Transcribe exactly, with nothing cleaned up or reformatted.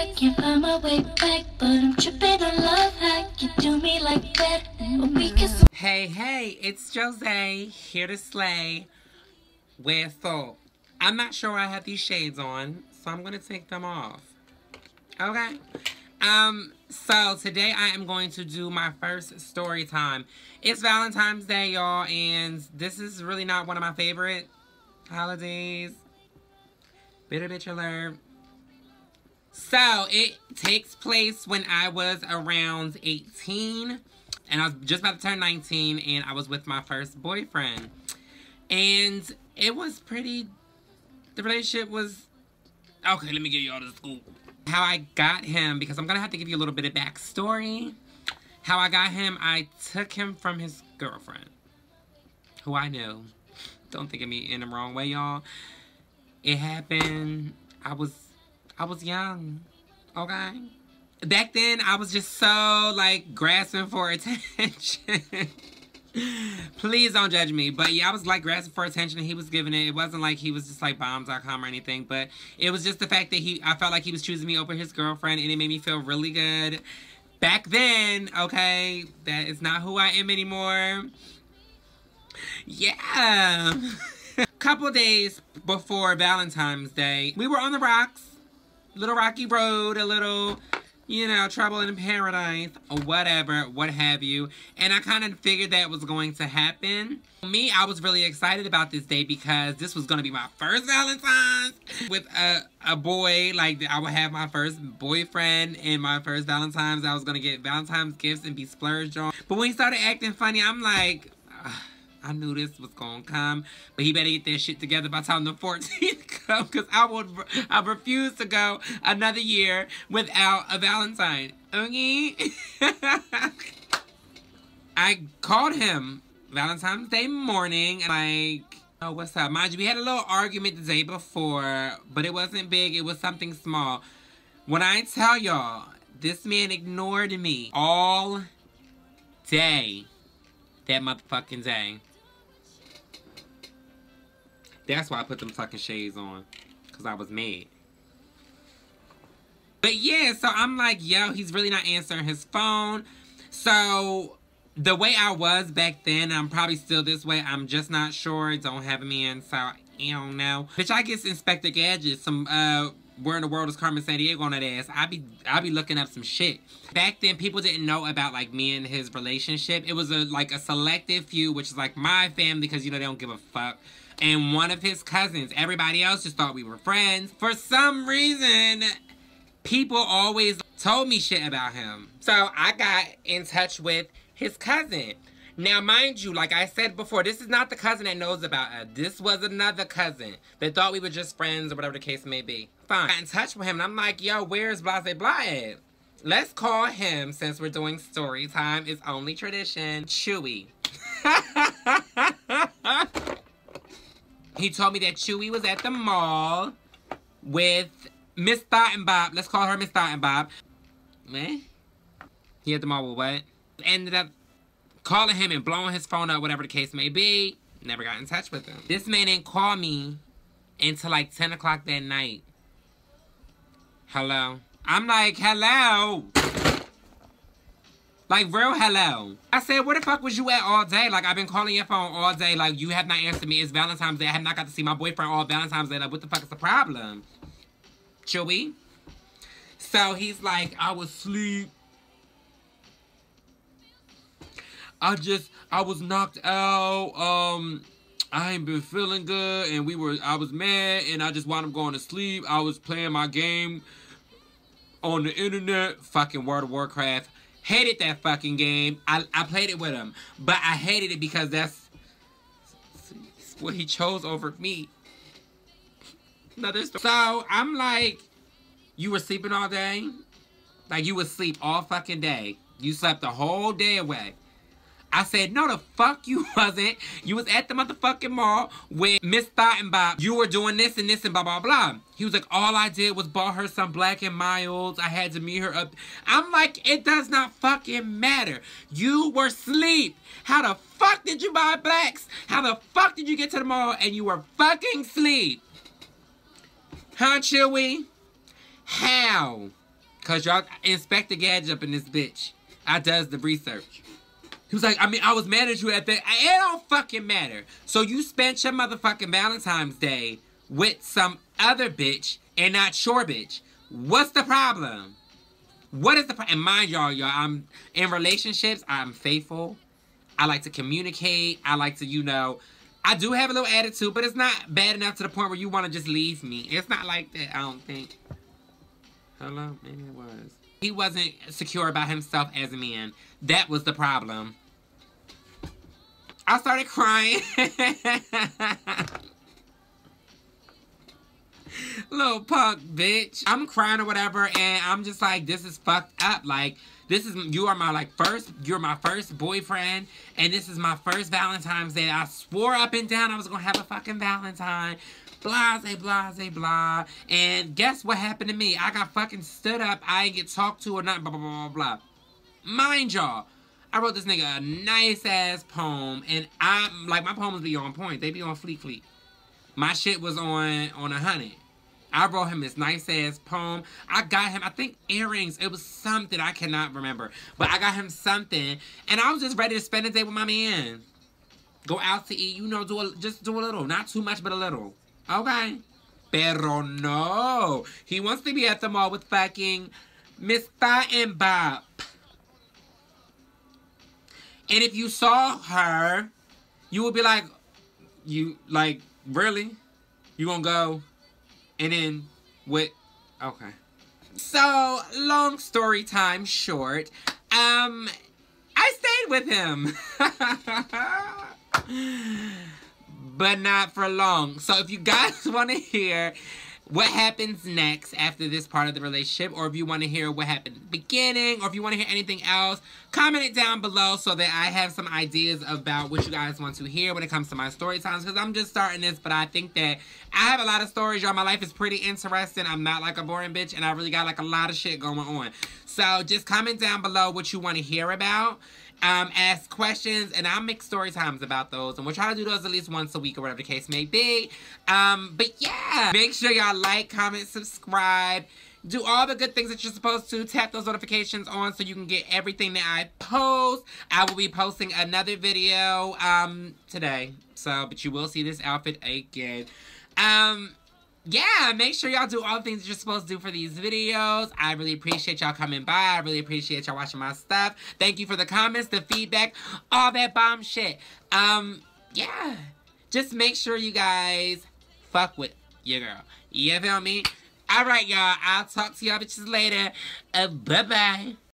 I can't find my way back, but I'm tripping on love hack. You do me like that. Hey, hey, it's Jose here to slay with Thot. I'm not sure I have these shades on, so I'm gonna take them off. Okay. Um, so today I am going to do my first story time. It's Valentine's Day, y'all, and this is really not one of my favorite holidays. Bitter bitch alert. So it takes place when I was around eighteen, and I was just about to turn nineteen, and I was with my first boyfriend. And it was pretty, the relationship was, okay, let me give y'all the scoop. How I got him, because I'm gonna have to give you a little bit of backstory. How I got him, I took him from his girlfriend, who I knew. Don't think of me in the wrong way, y'all. It happened, I was, I was young, okay? Back then, I was just so, like, grasping for attention. Please don't judge me. But, yeah, I was, like, grasping for attention, and he was giving it. It wasn't like he was just, like, bombs dot com or anything. But it was just the fact that he, I felt like he was choosing me over his girlfriend, and it made me feel really good. Back then, okay, that is not who I am anymore. Yeah. Couple days before Valentine's Day, we were on the rocks. Little rocky road, a little, you know, trouble in paradise, or whatever, what have you. And I kind of figured that was going to happen. Me, I was really excited about this day because this was going to be my first Valentine's with a, a boy. Like, I would have my first boyfriend and my first Valentine's. I was going to get Valentine's gifts and be splurged on. But when he started acting funny, I'm like, ugh. I knew this was gonna come, but he better get that shit together by the time the fourteenth comes, because I would, I refuse to go another year without a Valentine. Okay? I called him Valentine's Day morning, and like, oh, what's up? Mind you, we had a little argument the day before, but it wasn't big, it was something small. When I tell y'all, this man ignored me all day. That motherfucking day. That's why I put them fucking shades on. Because I was mad. But yeah, so I'm like, yo, he's really not answering his phone. So, the way I was back then, I'm probably still this way. I'm just not sure. Don't have me in, so I don't know. Bitch, I guess Inspector Gadget, some, uh... Where in the world is Carmen Sandiego on that ass? I be, I be looking up some shit. Back then, people didn't know about, like, me and his relationship. It was, a like, a selective few, which is, like, my family, because, you know, they don't give a fuck. And one of his cousins. Everybody else just thought we were friends. For some reason, people always told me shit about him. So, I got in touch with his cousin. Now, mind you, like I said before, this is not the cousin that knows about us. This was another cousin that thought we were just friends or whatever the case may be. Fine. I got in touch with him, and I'm like, yo, where's Blase Bly at? Let's call him, since we're doing story time. It's only tradition. Chewy. He told me that Chewy was at the mall with Miss Thot and Bop. Let's call her Miss Thot and Bop. Eh? He at the mall with what? Ended up calling him and blowing his phone up, whatever the case may be. Never got in touch with him. This man didn't call me until like ten o'clock that night. Hello? I'm like, hello? Like, real hello. I said, where the fuck was you at all day? Like, I've been calling your phone all day. Like, you have not answered me. It's Valentine's Day. I have not got to see my boyfriend all Valentine's Day. Like, what the fuck is the problem? Chewy? So he's like, I was asleep. I just, I was knocked out, um, I ain't been feeling good, and we were, I was mad, and I just wound up going to sleep. I was playing my game on the internet, fucking World of Warcraft. Hated that fucking game. I, I played it with him, but I hated it because that's what he chose over me. Another story. So, I'm like, you were sleeping all day? Like, you would sleep all fucking day. You slept the whole day away. I said, no, the fuck you wasn't. You was at the motherfucking mall with Miss Thot and Bop. You were doing this and this and blah, blah, blah. He was like, all I did was bought her some Black and Milds. I had to meet her up. I'm like, it does not fucking matter. You were asleep. How the fuck did you buy Blacks? How the fuck did you get to the mall and you were fucking asleep? Huh, Chewy? How? Cause y'all Inspector Gadget up in this bitch. I does the research. He was like, I mean, I was mad at you at that. It don't fucking matter. So you spent your motherfucking Valentine's Day with some other bitch and not your bitch. What's the problem? What is the problem? And mind y'all, y'all, I'm in relationships. I'm faithful. I like to communicate. I like to, you know, I do have a little attitude, but it's not bad enough to the point where you want to just leave me. It's not like that, I don't think. Hello? Maybe it was. He wasn't secure about himself as a man. That was the problem. I started crying. Little punk bitch. I'm crying or whatever, and I'm just like, this is fucked up. Like, this is, you are my, like, first, you're my first boyfriend, and this is my first Valentine's Day. I swore up and down I was gonna have a fucking Valentine. Blase, blase, blah. And guess what happened to me? I got fucking stood up. I didn't get talked to or nothing, blah, blah, blah, blah, blah. Mind y'all, I wrote this nigga a nice-ass poem, and I'm, like, my poems be on point. They be on fleet fleet. My shit was on, on a hundred. I wrote him this nice-ass poem. I got him, I think, earrings. It was something. I cannot remember. But I got him something. And I was just ready to spend the day with my man. Go out to eat. You know, do a, just do a little. Not too much, but a little. Okay? Pero no. He wants to be at the mall with fucking Miss Thot and Bop. And if you saw her, you would be like, you, like, really? You gonna go? And then, with, okay. So, long story time short, um, I stayed with him. But not for long. So, if you guys want to hear what happens next after this part of the relationship, or if you want to hear what happened at the beginning, or if you want to hear anything else, comment it down below so that I have some ideas about what you guys want to hear when it comes to my story times, because I'm just starting this, but I think that I have a lot of stories, y'all. My life is pretty interesting. I'm not like a boring bitch, and I really got like a lot of shit going on. So just comment down below what you want to hear about. Um, ask questions, and I'll make story times about those, and we'll try to do those at least once a week or whatever the case may be. Um, but yeah, make sure y'all like, comment, subscribe, do all the good things that you're supposed to. Tap those notifications on so you can get everything that I post. I will be posting another video um today, so but you will see this outfit again. Um. Yeah, make sure y'all do all the things that you're supposed to do for these videos. I really appreciate y'all coming by. I really appreciate y'all watching my stuff. Thank you for the comments, the feedback, all that bomb shit. Um, yeah. Just make sure you guys fuck with your girl. You feel me? All right, y'all. I'll talk to y'all bitches later. Uh, bye-bye.